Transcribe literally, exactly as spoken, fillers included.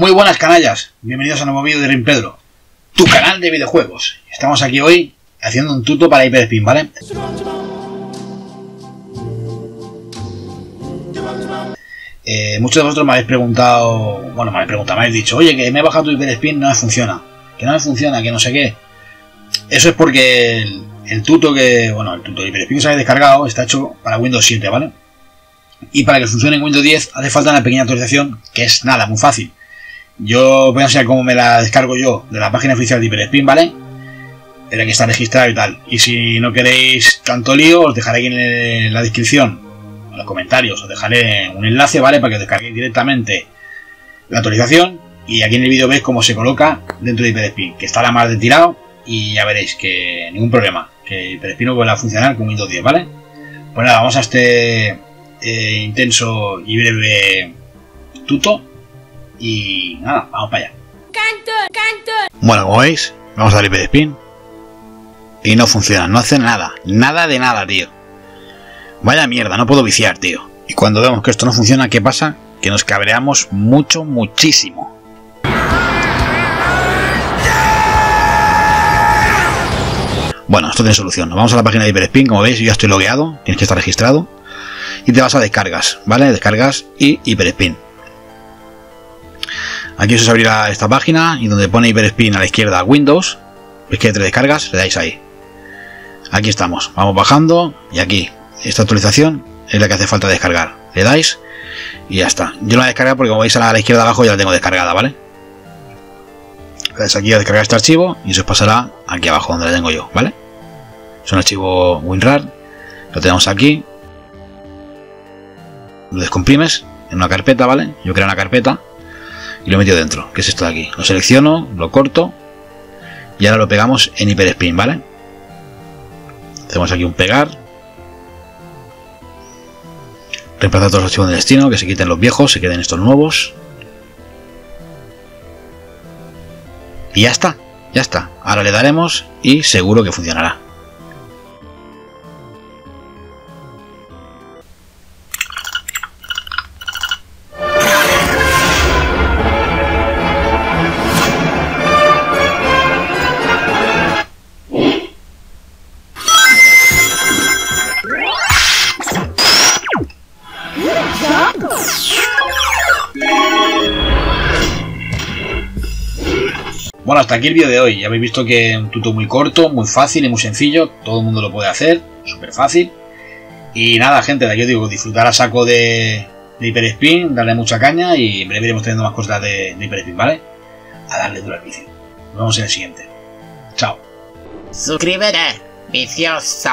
Muy buenas canallas, bienvenidos a un nuevo vídeo de RIN PEDRO, tu canal de videojuegos. Estamos aquí hoy haciendo un tuto para HyperSpin, ¿vale? Eh, muchos de vosotros me habéis preguntado, bueno, me habéis preguntado, me habéis dicho, oye, que me he bajado tu HyperSpin, no me funciona, que no me funciona, que no sé qué. Eso es porque el, el tuto que, bueno, el tuto de HyperSpin que os habéis descargado está hecho para Windows siete, ¿vale? Y para que funcione en Windows diez hace falta una pequeña actualización, que es nada, muy fácil. Yo voy a enseñar cómo me la descargo yo de la página oficial de HyperSpin, ¿vale? En la que está registrado y tal. Y si no queréis tanto lío, os dejaré aquí en la descripción, en los comentarios, os dejaré un enlace, ¿vale? Para que os descarguéis directamente la actualización. Y aquí en el vídeo veis cómo se coloca dentro de HyperSpin, que está la más de tirado. Y ya veréis que ningún problema, que HyperSpin no vuelve a funcionar con Windows diez, ¿vale? Pues nada, vamos a este eh, intenso y breve tuto. Y nada, vamos para allá. Canto, canto. Bueno, como veis, vamos a dar HyperSpin y no funciona, no hace nada, nada de nada, tío. Vaya mierda, no puedo viciar, tío. Y cuando vemos que esto no funciona, ¿qué pasa? Que nos cabreamos mucho, muchísimo. Bueno, esto tiene solución. Nos vamos a la página de HyperSpin, como veis, yo ya estoy logueado, tienes que estar registrado. Y te vas a descargas, ¿vale? Descargas y HyperSpin. Aquí os abrirá esta página y donde pone HyperSpin a la izquierda Windows, es que te descargas, le dais ahí. Aquí estamos, vamos bajando y aquí, esta actualización es la que hace falta descargar. Le dais y ya está. Yo la descargo porque como veis a la izquierda abajo ya la tengo descargada, ¿vale? Le dais aquí a descargar este archivo y se os pasará aquí abajo donde la tengo yo, ¿vale? Es un archivo WinRAR, lo tenemos aquí. Lo descomprimes en una carpeta, ¿vale? Yo creo una carpeta. Y lo he metido dentro, que es esto de aquí. Lo selecciono, lo corto y ahora lo pegamos en HyperSpin, ¿vale? Hacemos aquí un pegar. Reemplazar todos los archivos de destino, que se quiten los viejos, se queden estos nuevos. Y ya está, ya está. Ahora le daremos y seguro que funcionará. Bueno, hasta aquí el vídeo de hoy. Ya habéis visto que es un tuto muy corto, muy fácil y muy sencillo. Todo el mundo lo puede hacer, súper fácil. Y nada, gente, de aquí os digo, disfrutar a saco de, de HyperSpin, darle mucha caña y en breve iremos teniendo más cosas de, de HyperSpin, ¿vale? A darle duro al vicio. Nos vemos en el siguiente. Chao. Suscríbete, vicioso.